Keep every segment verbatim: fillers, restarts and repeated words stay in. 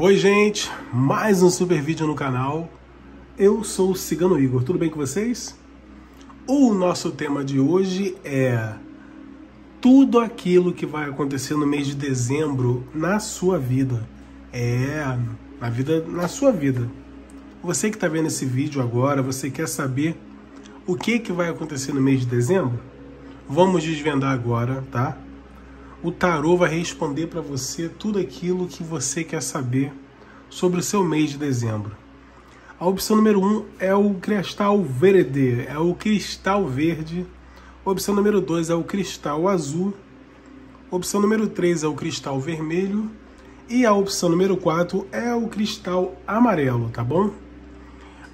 Oi gente, mais um super vídeo no canal. Eu sou o Cigano Igor, tudo bem com vocês? O nosso tema de hoje é tudo aquilo que vai acontecer no mês de dezembro na sua vida. É, na vida, na sua vida. Você que está vendo esse vídeo agora, você quer saber o que, que vai acontecer no mês de dezembro? Vamos desvendar agora, tá? O tarô vai responder para você tudo aquilo que você quer saber sobre o seu mês de dezembro. A opção número um é o cristal verde, é o cristal verde. A opção número dois é o cristal azul. A opção número três é o cristal vermelho. E a opção número quatro é o cristal amarelo, tá bom?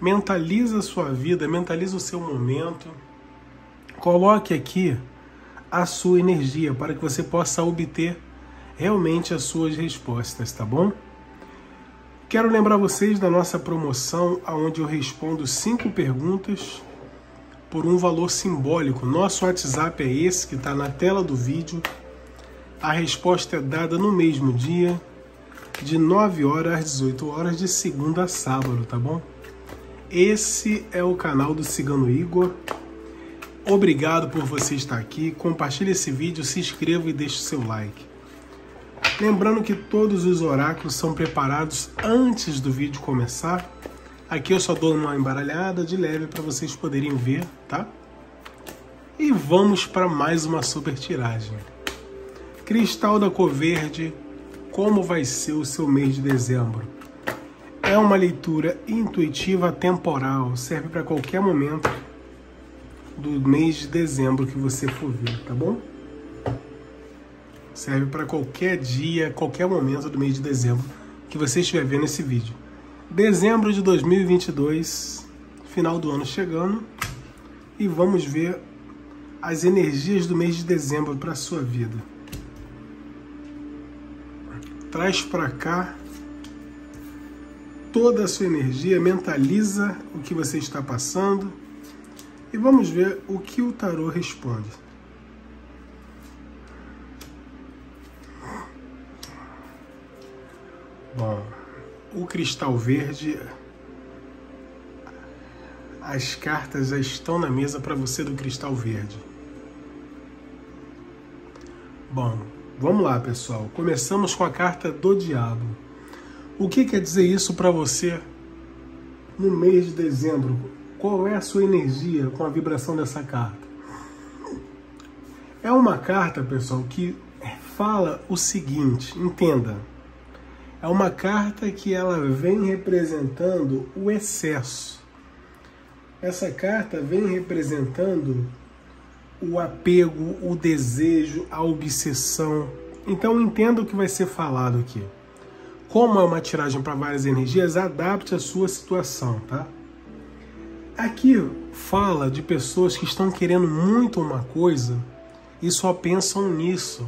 Mentaliza a sua vida, mentaliza o seu momento. Coloque aqui a sua energia, para que você possa obter realmente as suas respostas, tá bom? Quero lembrar vocês da nossa promoção, onde eu respondo cinco perguntas por um valor simbólico. Nosso WhatsApp é esse que está na tela do vídeo. A resposta é dada no mesmo dia, de nove horas às dezoito horas, de segunda a sábado, tá bom? Esse é o canal do Cigano Igor. Obrigado por você estar aqui, compartilhe esse vídeo, se inscreva e deixe o seu like. Lembrando que todos os oráculos são preparados antes do vídeo começar. Aqui eu só dou uma embaralhada de leve para vocês poderem ver, tá? E vamos para mais uma super tiragem. Cristal da cor verde, como vai ser o seu mês de dezembro? É uma leitura intuitiva temporal, serve para qualquer momento do mês de dezembro que você for ver, tá bom? Serve para qualquer dia, qualquer momento do mês de dezembro que você estiver vendo esse vídeo. Dezembro de dois mil e vinte e dois, final do ano chegando, e vamos ver as energias do mês de dezembro para a sua vida. Traz para cá toda a sua energia, mentaliza o que você está passando. E vamos ver o que o tarô responde. Bom, o cristal verde, as cartas já estão na mesa para você do cristal verde. Bom, vamos lá, pessoal. Começamos com a carta do diabo. O que quer dizer isso para você no mês de dezembro? Qual é a sua energia com a vibração dessa carta? É uma carta, pessoal, que fala o seguinte, entenda. É uma carta que ela vem representando o excesso. Essa carta vem representando o apego, o desejo, a obsessão. Então entenda o que vai ser falado aqui. Como é uma tiragem para várias energias, adapte a sua situação, tá? Aqui fala de pessoas que estão querendo muito uma coisa e só pensam nisso.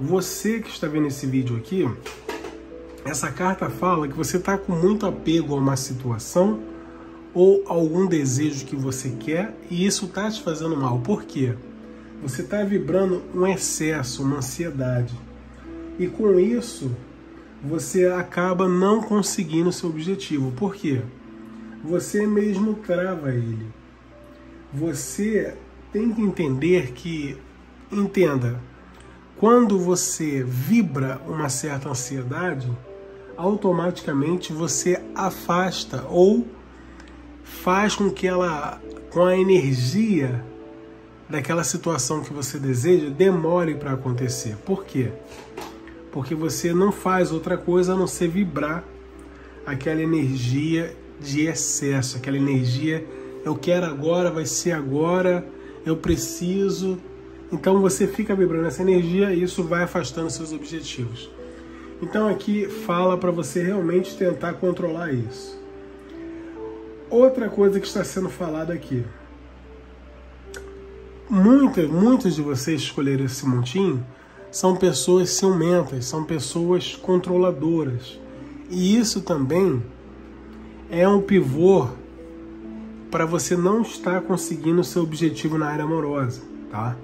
Você que está vendo esse vídeo aqui, essa carta fala que você está com muito apego a uma situação ou algum desejo que você quer e isso está te fazendo mal. Por quê? Você está vibrando um excesso, uma ansiedade. E com isso, você acaba não conseguindo o seu objetivo. Por quê? Você mesmo trava ele. Você tem que entender que, entenda, quando você vibra uma certa ansiedade, automaticamente você afasta ou faz com que ela, com a energia daquela situação que você deseja, demore para acontecer. Por quê? Porque você não faz outra coisa a não ser vibrar aquela energia de excesso, aquela energia, eu quero agora, vai ser agora, eu preciso. Então você fica vibrando essa energia e isso vai afastando seus objetivos. Então aqui fala para você realmente tentar controlar isso. Outra coisa que está sendo falada aqui. Muitas, muitos de vocês escolheram esse montinho são pessoas ciumentas, são pessoas controladoras. E isso também é um pivô para você não estar conseguindo o seu objetivo na área amorosa, tá?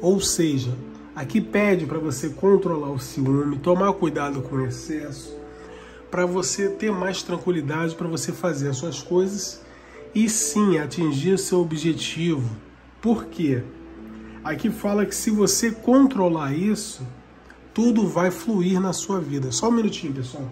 Ou seja, aqui pede para você controlar o ciúme, tomar cuidado com o excesso, para você ter mais tranquilidade, para você fazer as suas coisas e sim atingir seu objetivo. Por quê? Aqui fala que se você controlar isso, tudo vai fluir na sua vida. Só um minutinho, pessoal.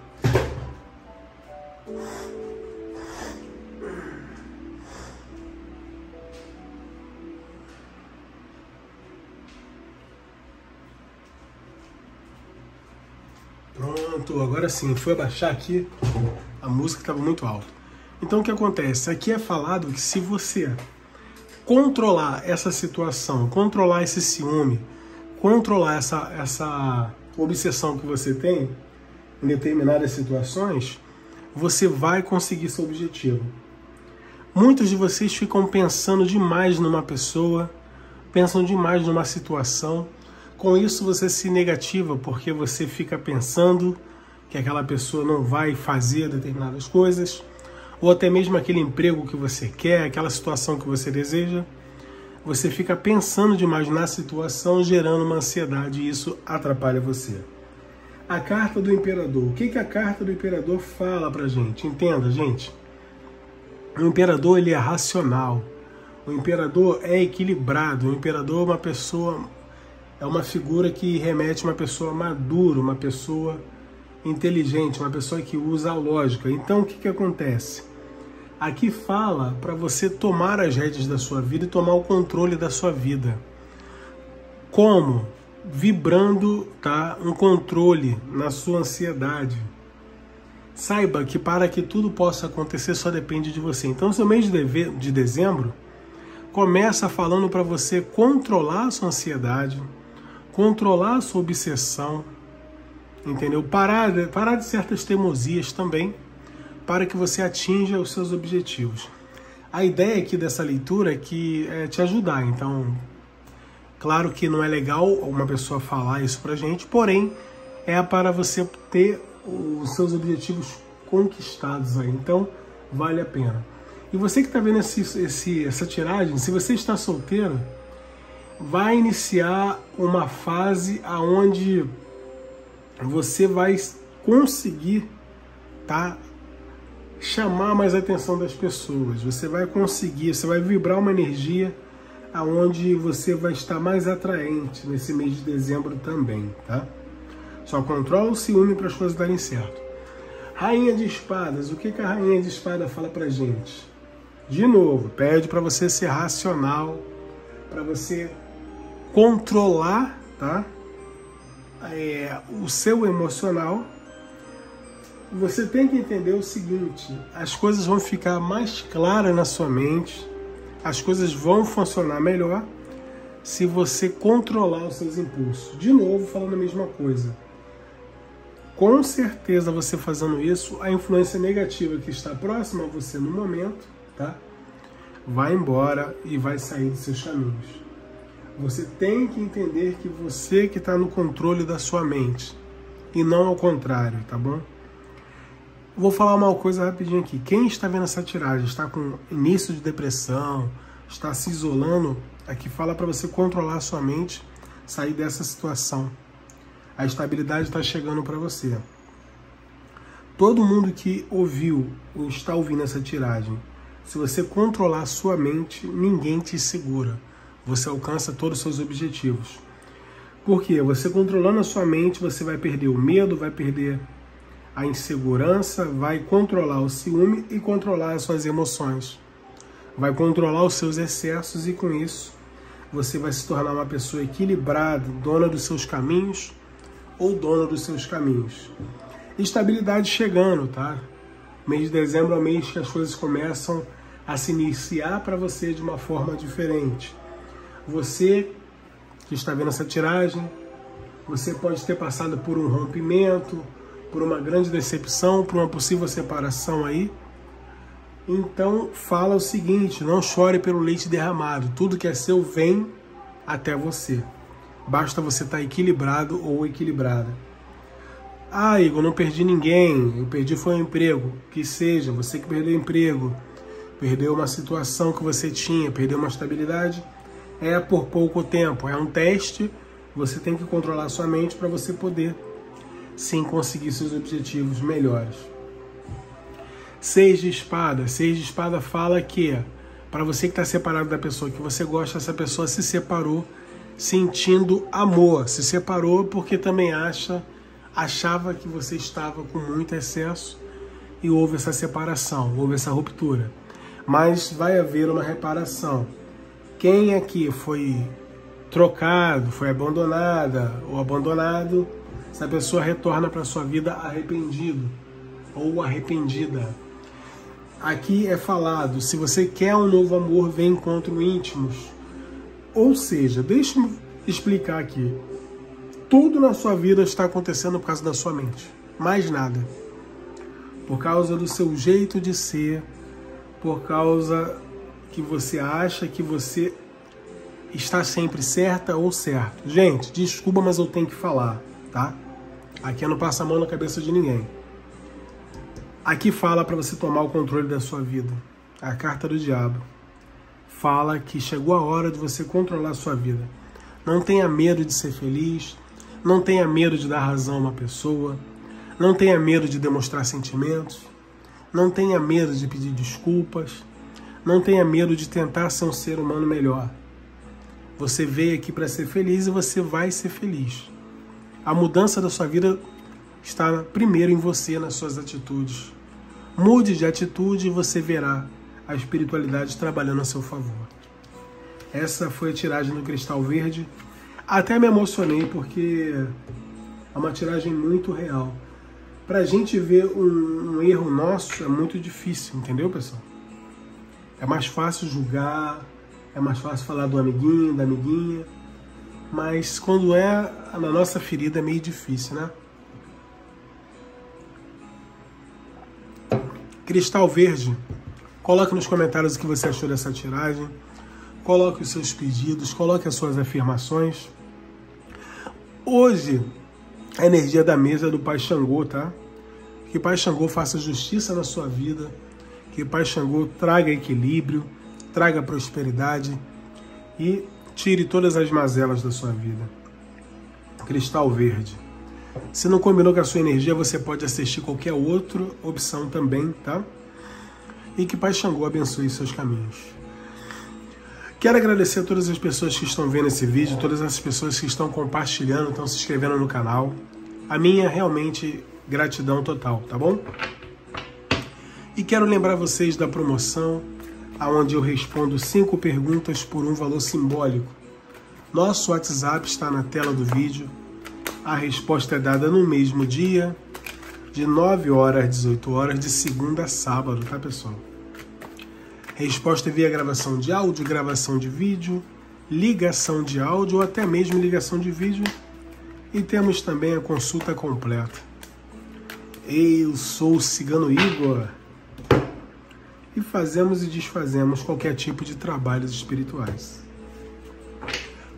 Pronto, agora sim, foi abaixar aqui, a música estava muito alta. Então o que acontece? Aqui é falado que se você controlar essa situação, controlar esse ciúme, controlar essa, essa obsessão que você tem em determinadas situações, você vai conseguir seu objetivo. Muitos de vocês ficam pensando demais numa pessoa, pensam demais numa situação. Com isso você se negativa, porque você fica pensando que aquela pessoa não vai fazer determinadas coisas, ou até mesmo aquele emprego que você quer, aquela situação que você deseja. Você fica pensando demais na situação, gerando uma ansiedade, e isso atrapalha você. A carta do imperador. O que que a carta do imperador fala pra gente? Entenda, gente. O imperador, ele é racional. O imperador é equilibrado. O imperador é uma pessoa, é uma figura que remete a uma pessoa madura, uma pessoa inteligente, uma pessoa que usa a lógica. Então, o que que acontece? Aqui fala para você tomar as rédeas da sua vida e tomar o controle da sua vida. Como? Vibrando, tá? Um controle na sua ansiedade. Saiba que para que tudo possa acontecer só depende de você. Então, seu mês de dezembro começa falando para você controlar a sua ansiedade, controlar a sua obsessão, entendeu? Parar, parar de certas teimosias também, para que você atinja os seus objetivos. A ideia aqui dessa leitura é que é te ajudar. Então, claro que não é legal uma pessoa falar isso pra gente, porém, é para você ter os seus objetivos conquistados aí. Então, vale a pena. E você que está vendo esse, esse, essa tiragem, se você está solteiro, vai iniciar uma fase onde você vai conseguir, tá, chamar mais a atenção das pessoas. Você vai conseguir, você vai vibrar uma energia aonde você vai estar mais atraente nesse mês de dezembro também, tá? Só controla o ciúme para as coisas darem certo. Rainha de espadas, o que que a rainha de espada fala pra gente? De novo, pede para você ser racional, para você controlar, tá? É, o seu emocional. Você tem que entender o seguinte: as coisas vão ficar mais claras na sua mente, as coisas vão funcionar melhor se você controlar os seus impulsos. De novo, falando a mesma coisa. Com certeza, você fazendo isso, a influência negativa que está próxima a você no momento, tá, vai embora e vai sair dos seus caminhos. Você tem que entender que você que está no controle da sua mente, e não ao contrário, tá bom? Vou falar uma coisa rapidinho aqui. Quem está vendo essa tiragem, está com início de depressão, está se isolando, aqui fala para você controlar a sua mente, sair dessa situação. A estabilidade está chegando para você. Todo mundo que ouviu ou está ouvindo essa tiragem, se você controlar a sua mente, ninguém te segura. Você alcança todos os seus objetivos. Por quê? Você controlando a sua mente, você vai perder o medo, vai perder a insegurança, vai controlar o ciúme e controlar as suas emoções. Vai controlar os seus excessos e com isso você vai se tornar uma pessoa equilibrada, dona dos seus caminhos ou dona dos seus caminhos. Estabilidade chegando, tá? Mês de dezembro é o mês que as coisas começam a se iniciar para você de uma forma diferente. Você que está vendo essa tiragem, você pode ter passado por um rompimento, por uma grande decepção, por uma possível separação aí. Então, fala o seguinte: não chore pelo leite derramado. Tudo que é seu vem até você. Basta você estar equilibrado ou equilibrada. Ah, Igor, não perdi ninguém. Eu perdi foi um emprego. Que seja, você que perdeu o emprego, perdeu uma situação que você tinha, perdeu uma estabilidade, é por pouco tempo. É um teste. Você tem que controlar a sua mente para você poder sim conseguir seus objetivos melhores. Seis de espada. Seis de espada fala que, para você que está separado da pessoa que você gosta, essa pessoa se separou sentindo amor. Se separou porque também acha, achava que você estava com muito excesso e houve essa separação, houve essa ruptura. Mas vai haver uma reparação. Quem aqui foi trocado, foi abandonada ou abandonado, essa pessoa retorna para sua vida arrependido ou arrependida. Aqui é falado, se você quer um novo amor, vem encontro íntimos. Ou seja, deixa-me explicar aqui. Tudo na sua vida está acontecendo por causa da sua mente. Mais nada. Por causa do seu jeito de ser, por causa que você acha que você está sempre certa ou certo. Gente, desculpa, mas eu tenho que falar, tá? Aqui eu não passo a mão na cabeça de ninguém. Aqui fala para você tomar o controle da sua vida. A carta do diabo fala que chegou a hora de você controlar a sua vida. Não tenha medo de ser feliz, não tenha medo de dar razão a uma pessoa, não tenha medo de demonstrar sentimentos, não tenha medo de pedir desculpas, não tenha medo de tentar ser um ser humano melhor. Você veio aqui para ser feliz e você vai ser feliz. A mudança da sua vida está primeiro em você, nas suas atitudes. Mude de atitude e você verá a espiritualidade trabalhando a seu favor. Essa foi a tiragem do Cristal Verde. Até me emocionei porque é uma tiragem muito real. Para a gente ver um, um erro nosso é muito difícil, entendeu, pessoal? É mais fácil julgar, é mais fácil falar do amiguinho, da amiguinha, mas quando é na nossa ferida é meio difícil, né? Cristal Verde, coloque nos comentários o que você achou dessa tiragem, coloque os seus pedidos, coloque as suas afirmações. Hoje, a energia da mesa é do Pai Xangô, tá? Que Pai Xangô faça justiça na sua vida, que Pai Xangô traga equilíbrio, traga prosperidade e tire todas as mazelas da sua vida. Cristal Verde. Se não combinou com a sua energia, você pode assistir qualquer outra opção também, tá? E que Pai Xangô abençoe seus caminhos. Quero agradecer a todas as pessoas que estão vendo esse vídeo, todas as pessoas que estão compartilhando, estão se inscrevendo no canal. A minha realmente gratidão total, tá bom? E quero lembrar vocês da promoção, aonde eu respondo cinco perguntas por um valor simbólico. Nosso WhatsApp está na tela do vídeo. A resposta é dada no mesmo dia, de nove horas às dezoito horas, de segunda a sábado, tá, pessoal? Resposta via gravação de áudio, gravação de vídeo, ligação de áudio ou até mesmo ligação de vídeo. E temos também a consulta completa. Eu sou o Cigano Igor e fazemos e desfazemos qualquer tipo de trabalhos espirituais.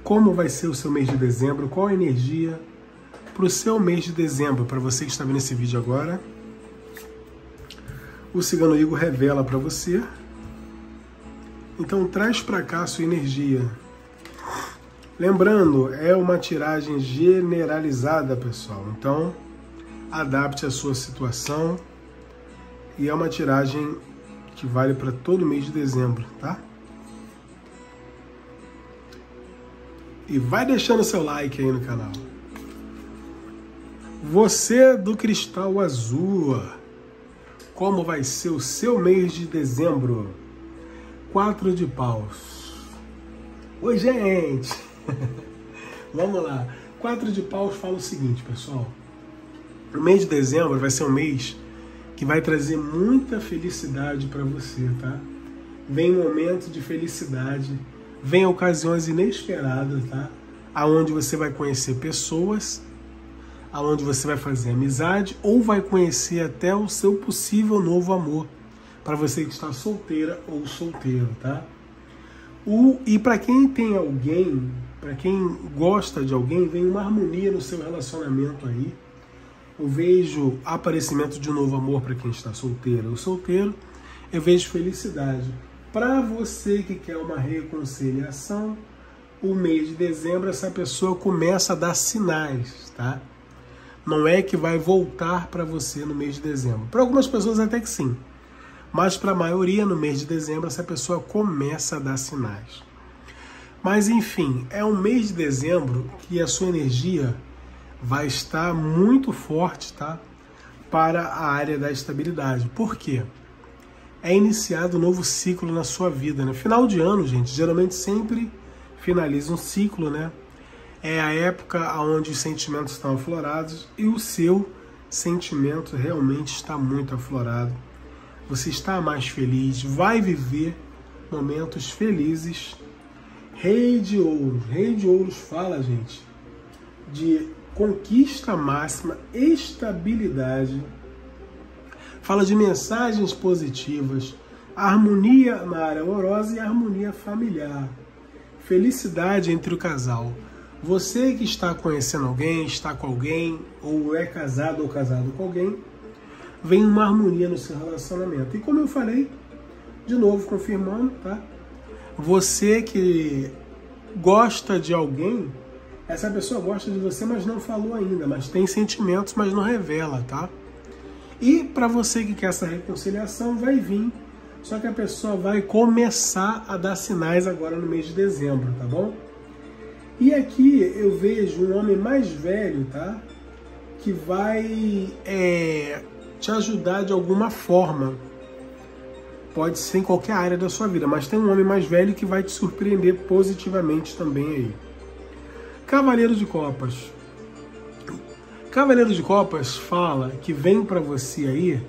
Como vai ser o seu mês de dezembro? Qual a energia para o seu mês de dezembro, para você que está vendo esse vídeo agora? O Cigano Igor revela para você. Então traz para cá a sua energia. Lembrando, é uma tiragem generalizada, pessoal. Então, adapte a sua situação. E é uma tiragem que vale para todo mês de dezembro, tá? E vai deixando seu like aí no canal. Você do Cristal Azul, como vai ser o seu mês de dezembro? Quatro de paus. Oi, gente! Vamos lá. Quatro de paus fala o seguinte, pessoal. O mês de dezembro vai ser um mês que vai trazer muita felicidade para você, tá? Vem um momento de felicidade, vem ocasiões inesperadas, tá? Aonde você vai conhecer pessoas, aonde você vai fazer amizade ou vai conhecer até o seu possível novo amor, para você que está solteira ou solteiro, tá? O, e para quem tem alguém, para quem gosta de alguém, vem uma harmonia no seu relacionamento aí. Eu vejo aparecimento de um novo amor para quem está solteira ou solteiro. Eu vejo felicidade. Para você que quer uma reconciliação, o mês de dezembro essa pessoa começa a dar sinais, tá? não é que vai voltar para você no mês de dezembro. Para algumas pessoas até que sim, mas para a maioria no mês de dezembro essa pessoa começa a dar sinais. Mas enfim, é um mês de dezembro que a sua energia vai estar muito forte, tá? Para a área da estabilidade. Por quê? É iniciado um novo ciclo na sua vida, né? Final de ano, gente, geralmente sempre finaliza um ciclo, né? É a época onde os sentimentos estão aflorados e o seu sentimento realmente está muito aflorado. Você está mais feliz, vai viver momentos felizes. Rei de Ouros. Rei de Ouros fala, gente, de conquista máxima, estabilidade. Fala de mensagens positivas, harmonia na área amorosa e harmonia familiar. Felicidade entre o casal. Você que está conhecendo alguém, está com alguém, ou é casado ou casado com alguém, vem uma harmonia no seu relacionamento. E como eu falei, de novo confirmando, tá? Você que gosta de alguém, essa pessoa gosta de você, mas não falou ainda, mas tem sentimentos, mas não revela, tá? E para você que quer essa reconciliação, vai vir, só que a pessoa vai começar a dar sinais agora no mês de dezembro, tá bom? E aqui eu vejo um homem mais velho, tá? Que vai é, te ajudar de alguma forma. Pode ser em qualquer área da sua vida, mas tem um homem mais velho que vai te surpreender positivamente também aí. Cavaleiro de Copas. Cavaleiro de Copas fala que vem para você aí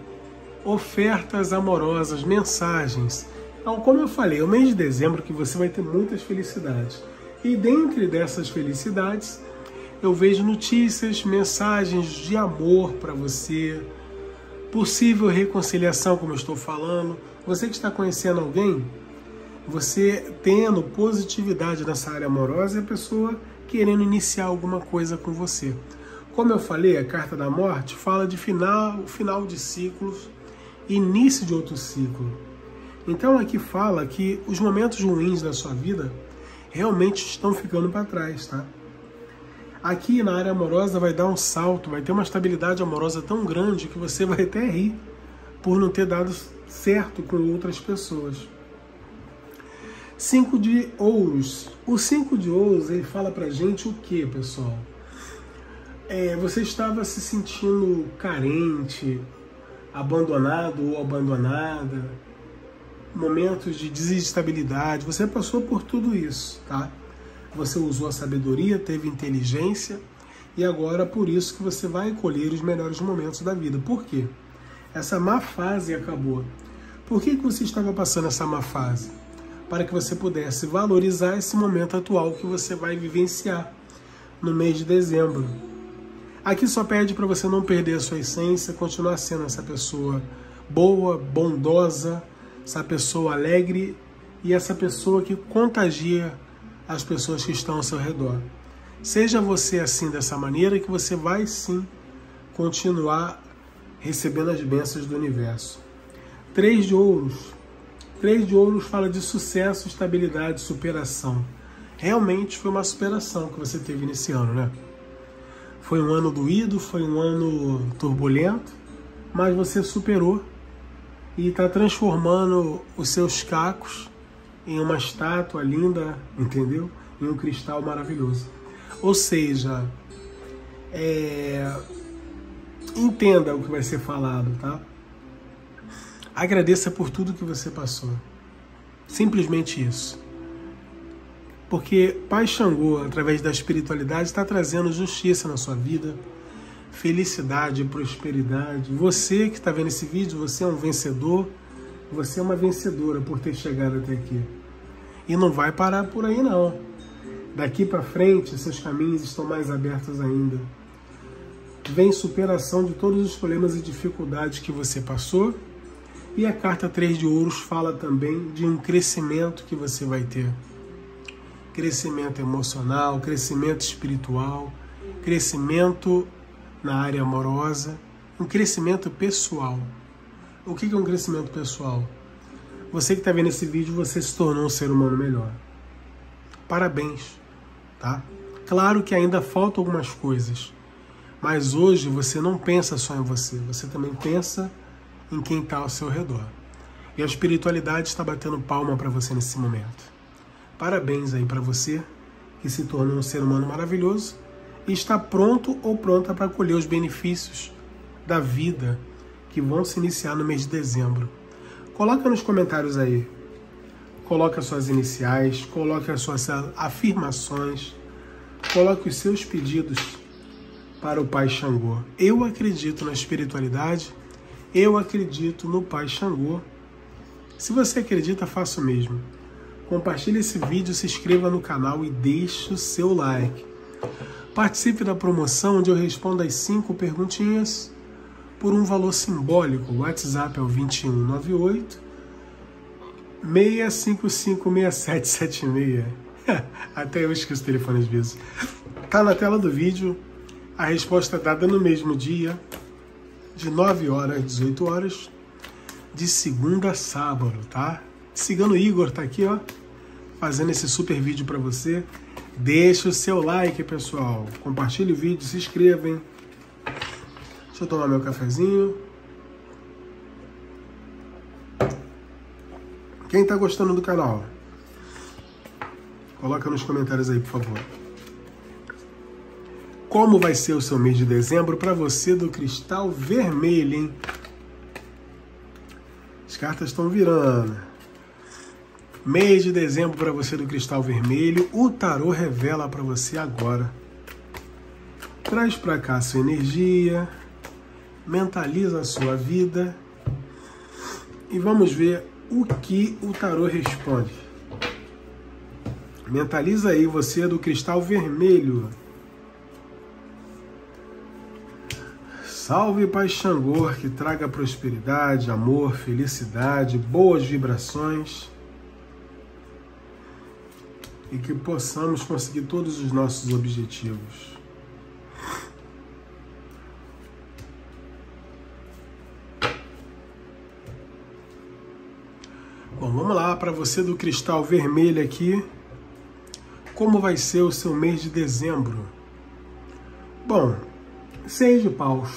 ofertas amorosas, mensagens. Então, como eu falei, é o mês de dezembro que você vai ter muitas felicidades. E dentre dessas felicidades, eu vejo notícias, mensagens de amor para você, possível reconciliação, como eu estou falando. Você que está conhecendo alguém, você tendo positividade nessa área amorosa e a pessoa querendo iniciar alguma coisa com você. Como eu falei, a Carta da Morte fala de final, final de ciclos, início de outro ciclo. Então aqui fala que os momentos ruins da sua vida realmente estão ficando para trás, tá? Aqui na área amorosa vai dar um salto, vai ter uma estabilidade amorosa tão grande que você vai até rir por não ter dado certo com outras pessoas. Cinco de Ouros. O cinco de Ouros, ele fala pra gente o que, pessoal? É, você estava se sentindo carente, abandonado ou abandonada, momentos de desestabilidade, você passou por tudo isso, tá? Você usou a sabedoria, teve inteligência e agora por isso que você vai colher os melhores momentos da vida. Por quê? Essa má fase acabou. Por que que você estava passando essa má fase? Para que você pudesse valorizar esse momento atual que você vai vivenciar no mês de dezembro. Aqui só pede para você não perder a sua essência, continuar sendo essa pessoa boa, bondosa, essa pessoa alegre e essa pessoa que contagia as pessoas que estão ao seu redor. Seja você assim, dessa maneira, que você vai sim continuar recebendo as bênçãos do universo. Três de Ouros. Três de Ouros fala de sucesso, estabilidade, superação. Realmente foi uma superação que você teve nesse ano, né? Foi um ano doído, foi um ano turbulento, mas você superou e está transformando os seus cacos em uma estátua linda, entendeu? Em um cristal maravilhoso. Ou seja, é... entenda o que vai ser falado, tá? Agradeça por tudo que você passou. Simplesmente isso. Porque Pai Xangô, através da espiritualidade, está trazendo justiça na sua vida, felicidade, prosperidade. Você que está vendo esse vídeo, você é um vencedor, você é uma vencedora por ter chegado até aqui. E não vai parar por aí não. Daqui para frente, seus caminhos estão mais abertos ainda. Vem superação de todos os problemas e dificuldades que você passou. E a Carta três de Ouros fala também de um crescimento que você vai ter. Crescimento emocional, crescimento espiritual, crescimento na área amorosa, um crescimento pessoal. O que é um crescimento pessoal? Você que está vendo esse vídeo, você se tornou um ser humano melhor. Parabéns, tá? Claro que ainda faltam algumas coisas, Mas hoje você não pensa só em você, você também pensa em quem está ao seu redor. E a espiritualidade está batendo palma para você nesse momento. Parabéns aí para você, que se tornou um ser humano maravilhoso e está pronto ou pronta para colher os benefícios da vida que vão se iniciar no mês de dezembro. Coloca nos comentários aí, coloca suas iniciais, coloca suas afirmações, coloca os seus pedidos para o Pai Xangô. Eu acredito na espiritualidade, eu acredito no Pai Xangô. Se você acredita, faça o mesmo. Compartilhe esse vídeo, se inscreva no canal e deixe o seu like. Participe da promoção onde eu respondo as cinco perguntinhas por um valor simbólico. O WhatsApp é o vinte e um, noventa e oito, seiscentos e cinquenta e cinco, sessenta e sete setenta e seis. Até eu esqueço o telefone às vezes. Tá na tela do vídeo. A resposta é dada no mesmo dia, de nove horas às dezoito horas, de segunda a sábado, tá? Cigano Igor tá aqui, ó, fazendo esse super vídeo para você. Deixa o seu like, pessoal. Compartilhe o vídeo, se inscreva, hein? Deixa eu tomar meu cafezinho. Quem tá gostando do canal, coloca nos comentários aí, por favor. Como vai ser o seu mês de dezembro para você do cristal vermelho, hein? As cartas estão virando. Mês de dezembro para você do cristal vermelho. O tarô revela para você agora. Traz para cá a sua energia. Mentaliza a sua vida. E vamos ver o que o tarô responde. Mentaliza aí você do cristal vermelho. Salve Pai Xangô, que traga prosperidade, amor, felicidade, boas vibrações e que possamos conseguir todos os nossos objetivos. Bom, vamos lá, para você do cristal vermelho aqui, como vai ser o seu mês de dezembro? Bom, seis de paus.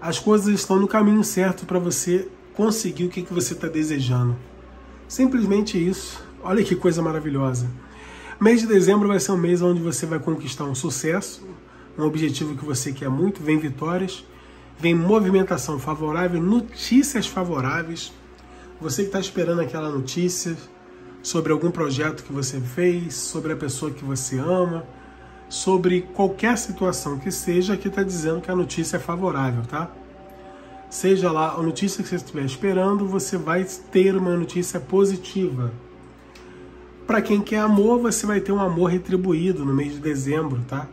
As coisas estão no caminho certo para você conseguir o que, que você está desejando. Simplesmente isso. Olha que coisa maravilhosa. Mês de dezembro vai ser um mês onde você vai conquistar um sucesso, um objetivo que você quer muito, vem vitórias, vem movimentação favorável, notícias favoráveis. Você que está esperando aquela notícia sobre algum projeto que você fez, sobre a pessoa que você ama, sobre qualquer situação que seja, aqui está dizendo que a notícia é favorável, tá? Seja lá a notícia que você estiver esperando, você vai ter uma notícia positiva. Para quem quer amor, você vai ter um amor retribuído no mês de dezembro, tá?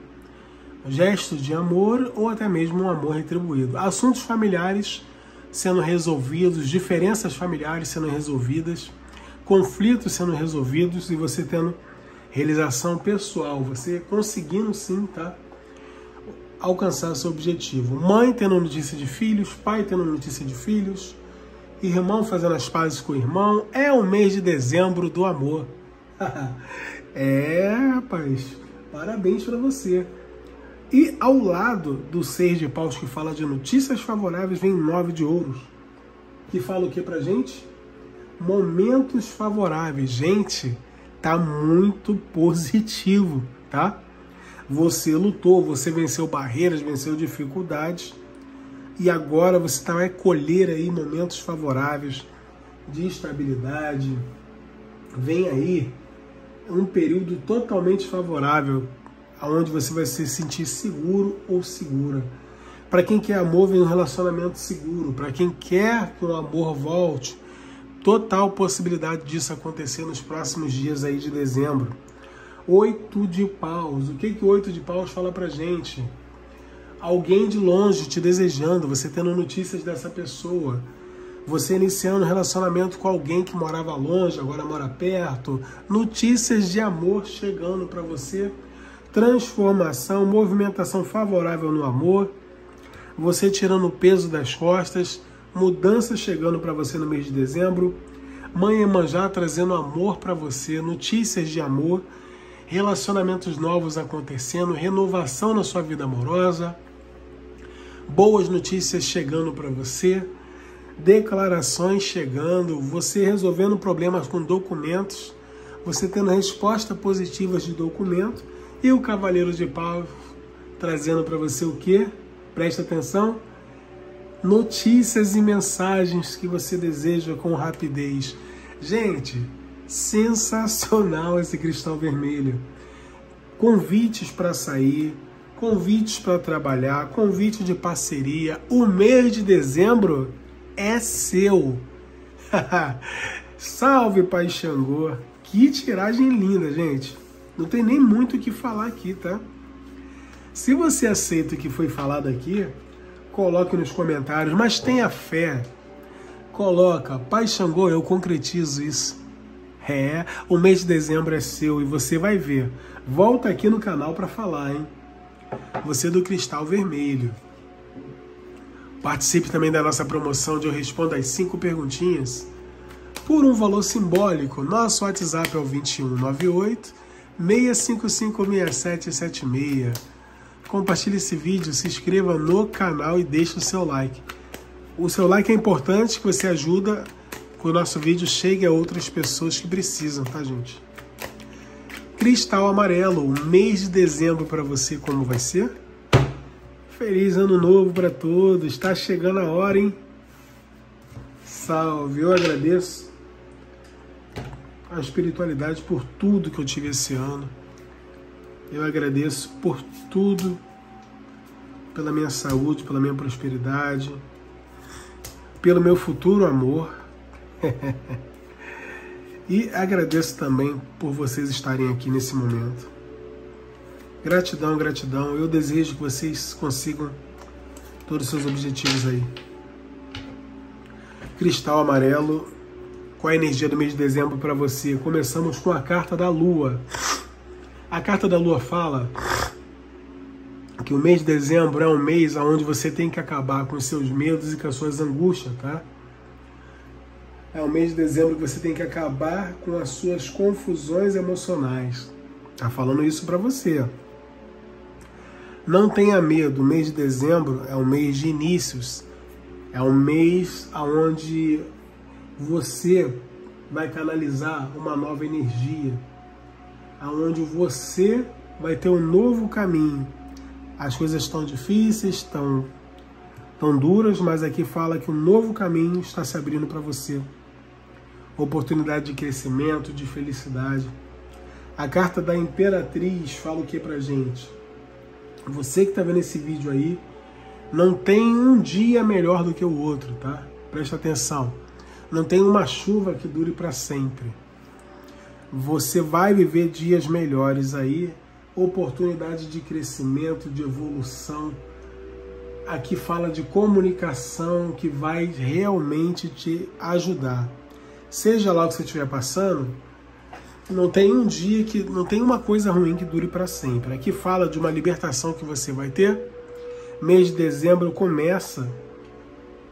Gesto de amor ou até mesmo um amor retribuído. Assuntos familiares sendo resolvidos, diferenças familiares sendo resolvidas, conflitos sendo resolvidos e você tendo realização pessoal, você conseguindo sim, tá? Alcançar seu objetivo. Mãe tendo notícia de filhos, pai tendo notícia de filhos, irmão fazendo as pazes com o irmão. É o mês de dezembro do amor. É, rapaz, parabéns para você. E ao lado do seis de paus que fala de notícias favoráveis, vem nove de ouros. Que fala o que pra gente? Momentos favoráveis, gente. Tá muito positivo, tá? Você lutou, você venceu barreiras, venceu dificuldades e agora você tá, vai colher aí momentos favoráveis de estabilidade. Vem aí um período totalmente favorável, aonde você vai se sentir seguro ou segura. Para quem quer amor, vem um relacionamento seguro. Para quem quer que o amor volte, total possibilidade disso acontecer nos próximos dias aí de dezembro. Oito de paus. O que que o oito de paus fala pra gente? Alguém de longe te desejando, você tendo notícias dessa pessoa. Você iniciando um relacionamento com alguém que morava longe, agora mora perto. Notícias de amor chegando pra você. Transformação, movimentação favorável no amor. Você tirando o peso das costas. Mudança chegando para você no mês de dezembro. Mãe Emanjá trazendo amor para você, notícias de amor. relacionamentos novos acontecendo, renovação na sua vida amorosa, boas notícias chegando para você, declarações chegando, você resolvendo problemas com documentos, você tendo respostas positivas de documento, e o Cavaleiro de Paus trazendo para você o quê? Presta atenção. Notícias e mensagens que você deseja com rapidez. Gente, sensacional esse cristal vermelho. Convites para sair, convites para trabalhar, convite de parceria. O mês de dezembro é seu. Salve, Pai Xangô. Que tiragem linda, gente. Não tem nem muito o que falar aqui, tá? Se você aceita o que foi falado aqui, coloque nos comentários, mas tenha fé. Coloca, Pai Xangô, eu concretizo isso. É, o mês de dezembro é seu e você vai ver. Volta aqui no canal para falar, hein? Você do cristal vermelho. Participe também da nossa promoção de Eu Respondo as cinco Perguntinhas. Por um valor simbólico, nosso WhatsApp é o vinte e um, noventa e oito, seiscentos e cinquenta e cinco, sessenta e sete setenta e seis. Compartilhe esse vídeo, se inscreva no canal e deixe o seu like. O seu like é importante, que você ajuda que o nosso vídeo chegue a outras pessoas que precisam, tá, gente? Cristal amarelo, o mês de dezembro para você, como vai ser? Feliz ano novo para todos, está chegando a hora, hein? Salve, eu agradeço a espiritualidade por tudo que eu tive esse ano. Eu agradeço por tudo, pela minha saúde, pela minha prosperidade, pelo meu futuro amor. E agradeço também por vocês estarem aqui nesse momento. Gratidão, gratidão. Eu desejo que vocês consigam todos os seus objetivos aí. Cristal amarelo, qual a energia do mês de dezembro para você? Começamos com a carta da Lua. A carta da Lua fala que o mês de dezembro é um mês onde você tem que acabar com os seus medos e com as suas angústias, tá? É o mês de dezembro que você tem que acabar com as suas confusões emocionais. Tá falando isso para você. Não tenha medo, o mês de dezembro é um mês de inícios. É um mês onde você vai canalizar uma nova energia, aonde você vai ter um novo caminho. As coisas estão difíceis, estão tão duras, mas aqui fala que um novo caminho está se abrindo para você. Oportunidade de crescimento, de felicidade. A carta da Imperatriz fala o que pra gente? Você que tá vendo esse vídeo aí, não tem um dia melhor do que o outro, tá? Presta atenção. Não tem uma chuva que dure para sempre. Você vai viver dias melhores aí, oportunidade de crescimento, de evolução. Aqui fala de comunicação que vai realmente te ajudar. Seja lá o que você estiver passando, não tem um dia que não tem uma coisa ruim que dure para sempre. Aqui fala de uma libertação que você vai ter. Mês de dezembro começa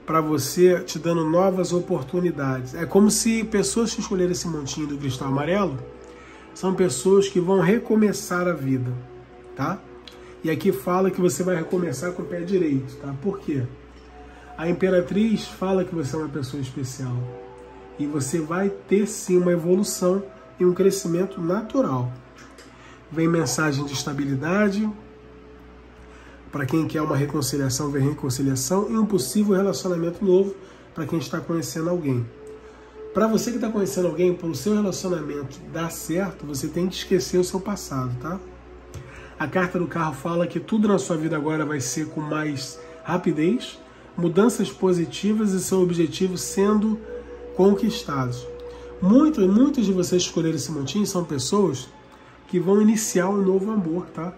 para você, te dando novas oportunidades. É como se pessoas que escolheram esse montinho do cristal amarelo são pessoas que vão recomeçar a vida, tá? E aqui fala que você vai recomeçar com o pé direito, tá? Por quê? A Imperatriz fala que você é uma pessoa especial e você vai ter sim uma evolução e um crescimento natural. Vem mensagem de estabilidade. Para quem quer uma reconciliação, vem reconciliação e um possível relacionamento novo para quem está conhecendo alguém. Para você que está conhecendo alguém, para o seu relacionamento dar certo, você tem que esquecer o seu passado, tá? A carta do carro fala que tudo na sua vida agora vai ser com mais rapidez, mudanças positivas e seu objetivo sendo conquistados. Muitos, muitos de vocês escolheram esse montinho são pessoas que vão iniciar um novo amor, tá?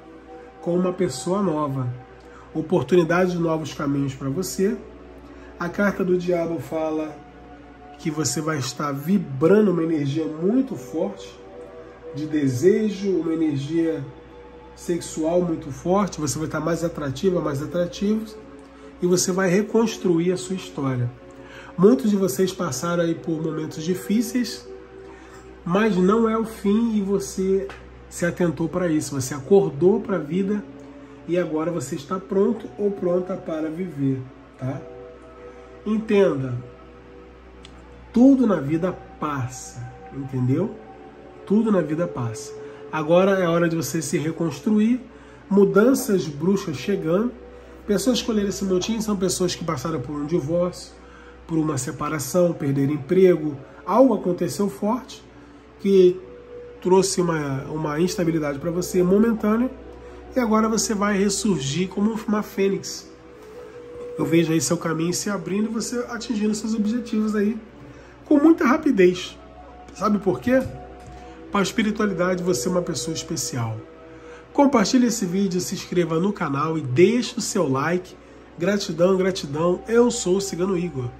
Com uma pessoa nova. Oportunidade de novos caminhos para você. A carta do diabo fala que você vai estar vibrando uma energia muito forte, de desejo, uma energia sexual muito forte, você vai estar mais atrativa, mais atrativo, e você vai reconstruir a sua história. Muitos de vocês passaram aí por momentos difíceis, mas não é o fim e você se atentou para isso, você acordou para a vida e agora você está pronto ou pronta para viver, tá? Entenda, tudo na vida passa, entendeu? Tudo na vida passa. Agora é hora de você se reconstruir, mudanças bruxas chegando. Pessoas que escolheram esse motim são pessoas que passaram por um divórcio, por uma separação, perderam emprego, algo aconteceu forte que trouxe uma, uma instabilidade para você momentânea e agora você vai ressurgir como uma fênix. Eu vejo aí seu caminho se abrindo e você atingindo seus objetivos aí com muita rapidez. Sabe por quê? Para a espiritualidade você é uma pessoa especial. Compartilhe esse vídeo, se inscreva no canal e deixe o seu like. Gratidão, gratidão. Eu sou o Cigano Igor.